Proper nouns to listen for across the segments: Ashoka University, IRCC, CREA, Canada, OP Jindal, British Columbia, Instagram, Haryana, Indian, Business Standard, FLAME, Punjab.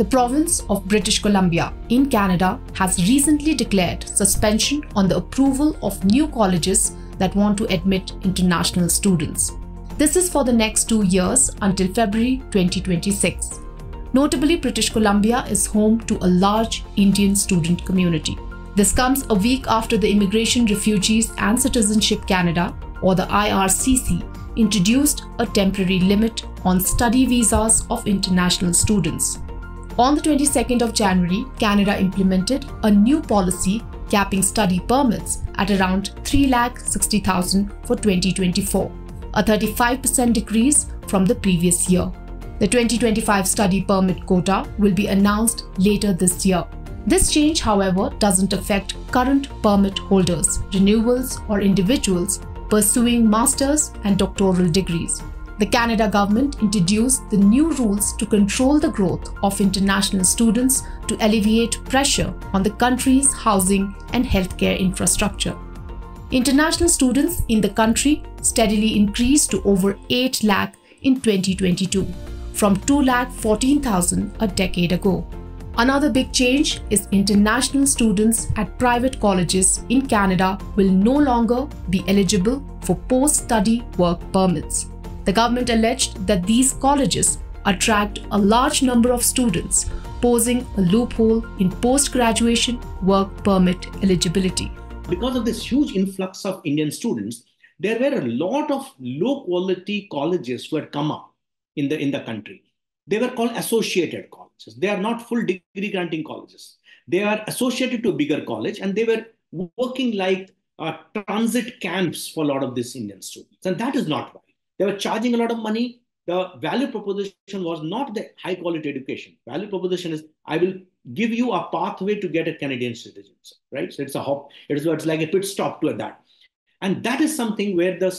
The province of British Columbia in Canada has recently declared suspension on the approval of new colleges that want to admit international students. This is for the next 2 years until February 2026. Notably, British Columbia is home to a large Indian student community. This comes a week after the Immigration, Refugees and Citizenship Canada, or the IRCC, introduced a temporary limit on study visas of international students. On the 22nd of January, Canada implemented a new policy capping study permits at around 360,000 for 2024, a 35% decrease from the previous year. The 2025 study permit quota will be announced later this year. This change, however, doesn't affect current permit holders, renewals, or individuals pursuing master's and doctoral degrees. The Canada government introduced the new rules to control the growth of international students to alleviate pressure on the country's housing and healthcare infrastructure. International students in the country steadily increased to over 8 lakh in 2022, from 2,14,000 a decade ago. Another big change is international students at private colleges in Canada will no longer be eligible for post-study work permits. The government alleged that these colleges attract a large number of students, posing a loophole in post-graduation work permit eligibility. Because of this huge influx of Indian students, there were a lot of low-quality colleges were come up in the country. They were called associated colleges. They are not full degree granting colleges. They are associated to a bigger college, and they were working like transit camps for a lot of these Indian students. And that is not right. They were charging a lot of money. The value proposition was not the high quality education. Value proposition is, I will give you a pathway to get a Canadian citizenship, right? So it's a hop. It's like a pit stop to that. And that is something where the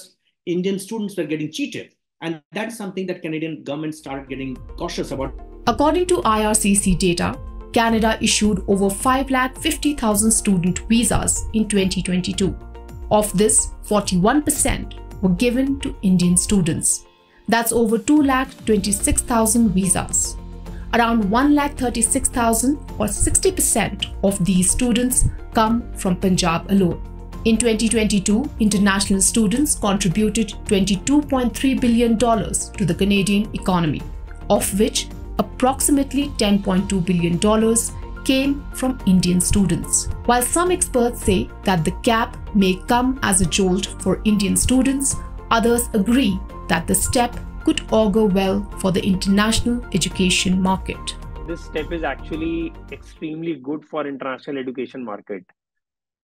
Indian students were getting cheated. And that's something that Canadian government started getting cautious about. According to IRCC data, Canada issued over 550,000 student visas in 2022. Of this, 41% were given to Indian students. That's over 2,26,000 visas. Around 1,36,000 or 60% of these students come from Punjab alone. In 2022, international students contributed $22.3 billion to the Canadian economy, of which approximately $10.2 billion came from Indian students. While some experts say that the cap may come as a jolt for Indian students, others agree that the step could augur well for the international education market. This step is actually extremely good for international education market.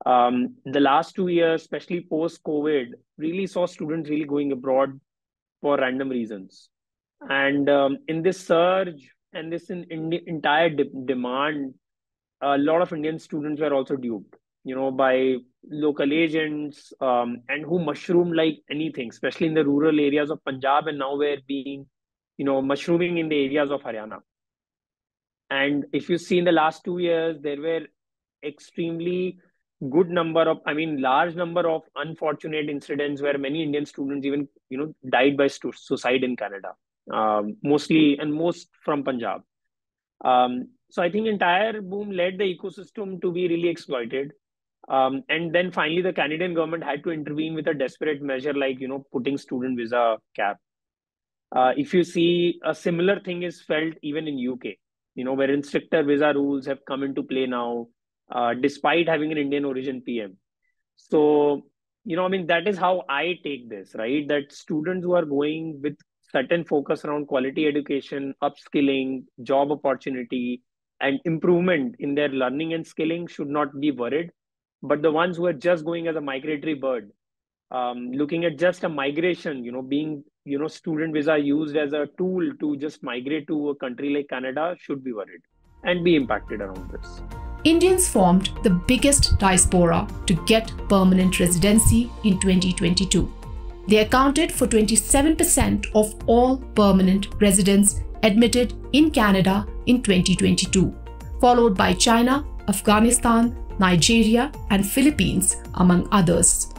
The last 2 years, especially post-COVID, really saw students really going abroad for random reasons. And in this surge and this entire demand, a lot of Indian students were also duped, you know, by local agents and who mushroomed like anything, especially in the rural areas of Punjab, and now we're being, you know, mushrooming in the areas of Haryana. And if you see in the last 2 years, there were extremely good number of, large number of unfortunate incidents where many Indian students even, you know, died by suicide in Canada, most from Punjab. So I think entire boom led the ecosystem to be really exploited. And then finally, the Canadian government had to intervene with a desperate measure like, you know, putting student visa cap. If you see, a similar thing is felt even in UK, you know, wherein stricter visa rules have come into play now. Despite having an Indian origin PM. So, you know, that is how I take this, right? That students who are going with certain focus around quality education, upskilling, job opportunity, and improvement in their learning and skilling should not be worried. But the ones who are just going as a migratory bird, looking at just a migration, you know, being, you know, student visa used as a tool to just migrate to a country like Canada should be worried and be impacted around this. Indians formed the biggest diaspora to get permanent residency in 2022. They accounted for 27% of all permanent residents admitted in Canada in 2022, followed by China, Afghanistan, Nigeria, and Philippines, among others.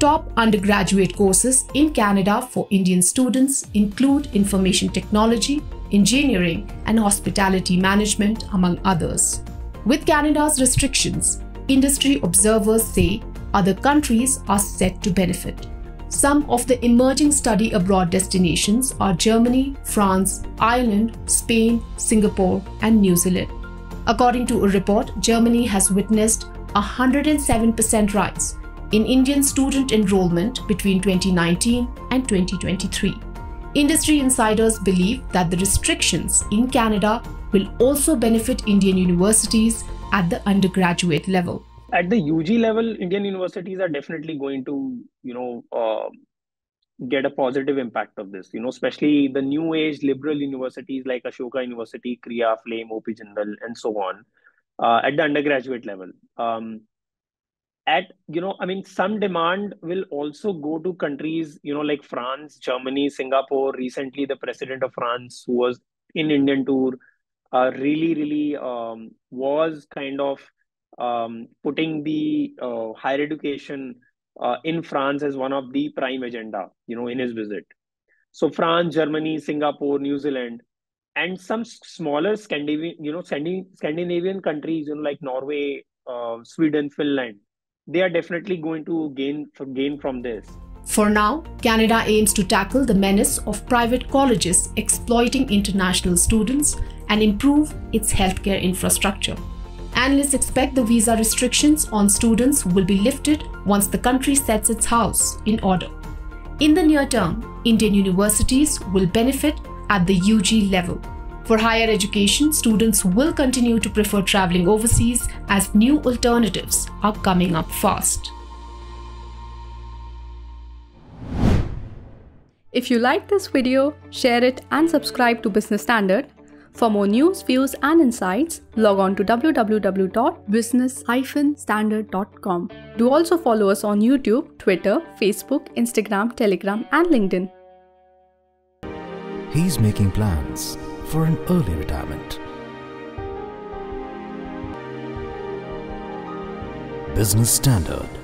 Top undergraduate courses in Canada for Indian students include information technology, engineering, and hospitality management, among others. With Canada's restrictions, industry observers say other countries are set to benefit. Some of the emerging study abroad destinations are Germany, France, Ireland, Spain, Singapore, and New Zealand. According to a report, Germany has witnessed a 107% rise in Indian student enrollment between 2019 and 2023. Industry insiders believe that the restrictions in Canada will also benefit Indian universities at the undergraduate level. At the UG level, Indian universities are definitely going to, get a positive impact of this, especially the new age liberal universities like Ashoka University, CREA, FLAME, OP Jindal, and so on, at the undergraduate level. Some demand will also go to countries, like France, Germany, Singapore. Recently, the president of France, who was in Indian tour, was kind of putting the higher education in France as one of the prime agenda, in his visit. So France, Germany, Singapore, New Zealand, and some smaller Scandinavian countries, like Norway, Sweden, Finland, they are definitely going to gain from this. For now, Canada aims to tackle the menace of private colleges exploiting international students and improve its healthcare infrastructure. Analysts expect the visa restrictions on students will be lifted once the country sets its house in order. In the near term, Indian universities will benefit at the UG level. For higher education, students will continue to prefer traveling overseas as new alternatives are coming up fast. If you like this video, share it and subscribe to Business Standard. For more news, views and insights, log on to www.business-standard.com. Do also follow us on YouTube, Twitter, Facebook, Instagram, Telegram and LinkedIn. He's making plans for an early retirement. Business Standard.